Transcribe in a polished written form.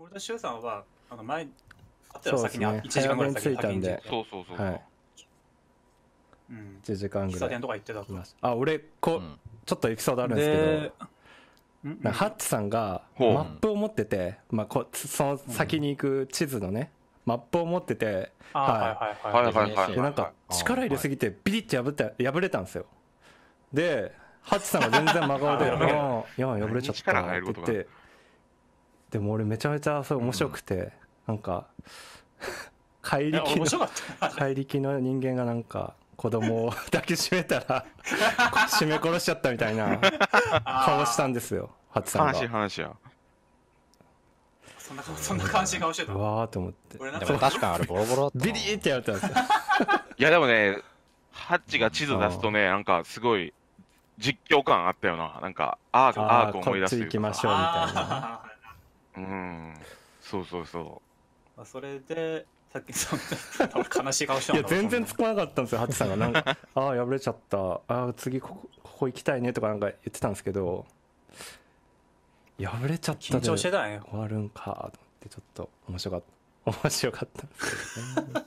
俺と周さんは前あったら先に1時間ぐらい先に着いたんで、そうそうそう、はい、1時間ぐらい喫茶店とか行ってたと。あ、俺ちょっとエピソードあるんですけど、ハッチさんがマップを持ってて、まあその先に行く地図のねマップを持ってて、はい、なんか力入れすぎてビリッて破れたんですよ。でハッチさんが全然真顔で「いや破れちゃった」って言って、でも俺めちゃめちゃそれ面白くて、なんか怪力の人間がなんか子供を抱きしめたら締め殺しちゃったみたいな顔したんですよ、ハチさんが。話やそんな関心顔してたわーと思って。でも確かにあれボロボロビリーってやられたんですよ。いやでもね、ハッチが地図出すとね、なんかすごい実況感あったよな。なんかアーク思い出すというか、こっち行きましょうみたいな。うん、そうそうそう。それでさっきそんな悲しい顔してた。いや全然つかなかったんですよ、ハチさんが。なんか「ああ破れちゃった、ああ次ここ行きたいね」とかなんか言ってたんですけど、破れちゃったで終わるんかと思って、ちょっと面白かったんですけどね。